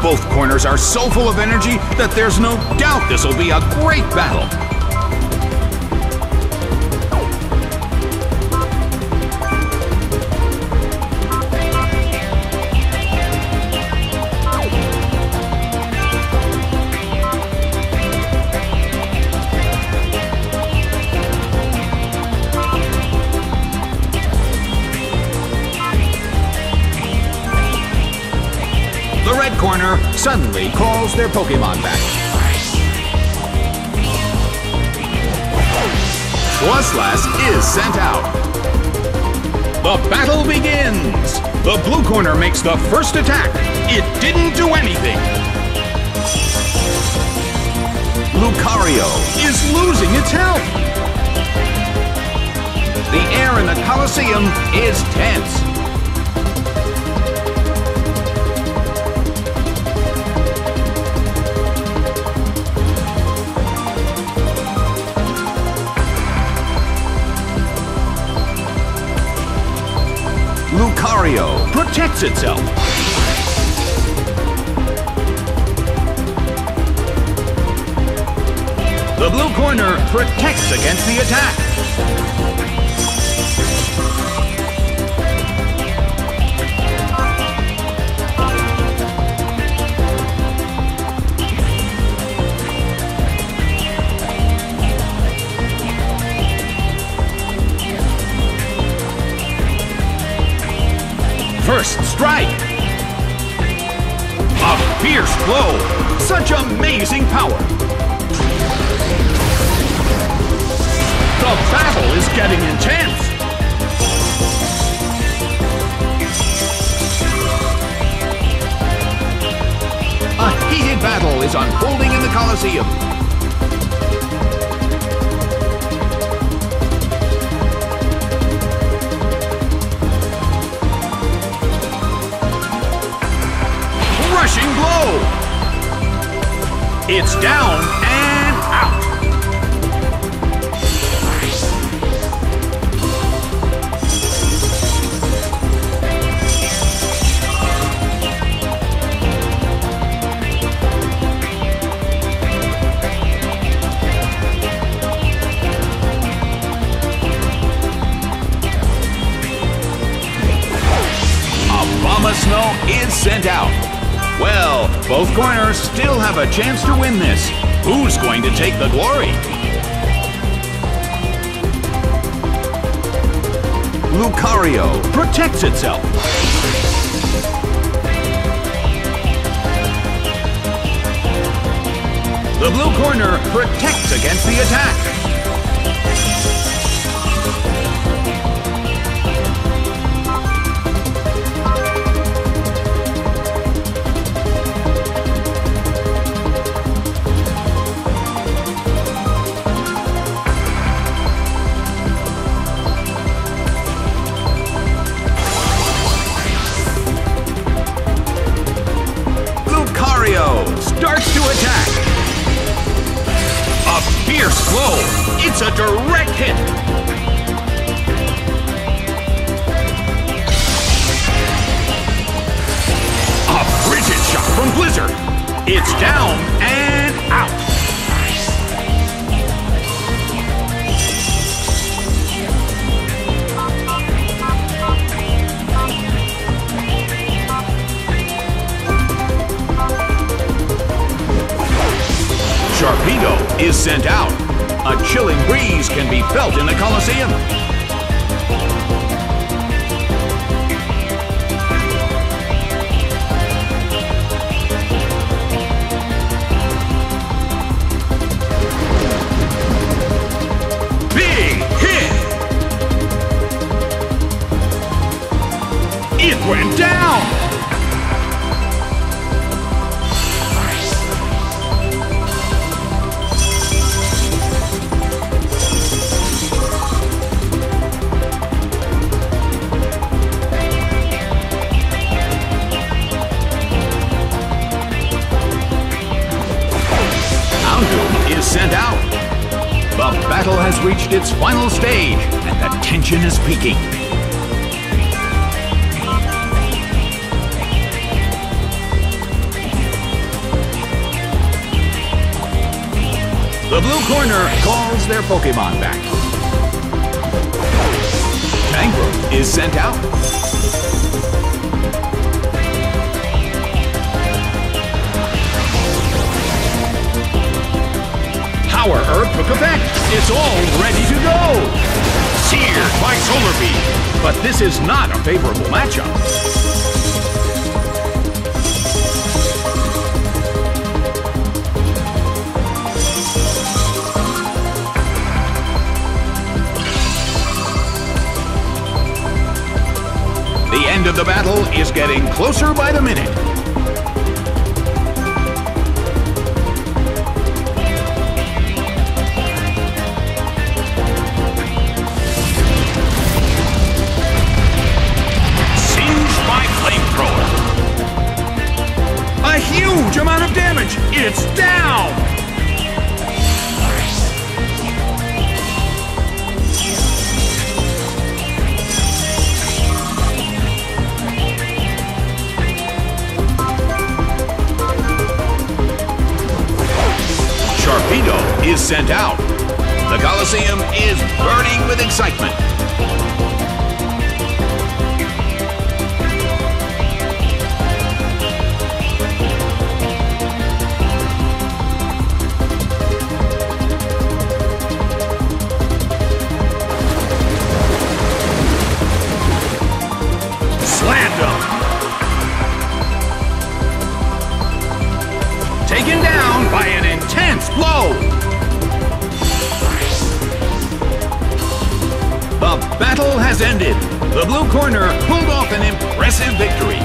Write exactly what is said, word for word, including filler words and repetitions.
Both corners are so full of energy that there's no doubt this will be a great battle. Corner suddenly calls their Pokémon back. Froslass is sent out. The battle begins! The blue corner makes the first attack. It didn't do anything. Lucario is losing its health. The air in the Colosseum is tense. Lucario protects itself. The blue corner protects against the attack. First strike! A fierce blow! Such amazing power! The battle is getting intense! A heated battle is unfolding in the Colosseum. Blow! It's down and out. Abomasnow is sent out. Well, both corners still have a chance to win this. Who's going to take the glory? Lucario protects itself. The blue corner protects against the attack. Starts to attack. A fierce blow. It's a direct hit. A frigid shot from Blizzard. It's down and out. Sharpedo is sent out. A chilling breeze can be felt in the Colosseum. Big hit! It went down! Sent out. The battle has reached its final stage, and the tension is peaking. The blue corner calls their Pokémon back. Tangrowth is sent out. Power Herb took effect. It's all ready to go. Seared by Solar Beam. But this is not a favorable matchup. The end of the battle is getting closer by the minute. It's down! Sharpedo is sent out. The Colosseum is burning with excitement. Taken down by an intense blow! The battle has ended. The blue corner pulled off an impressive victory.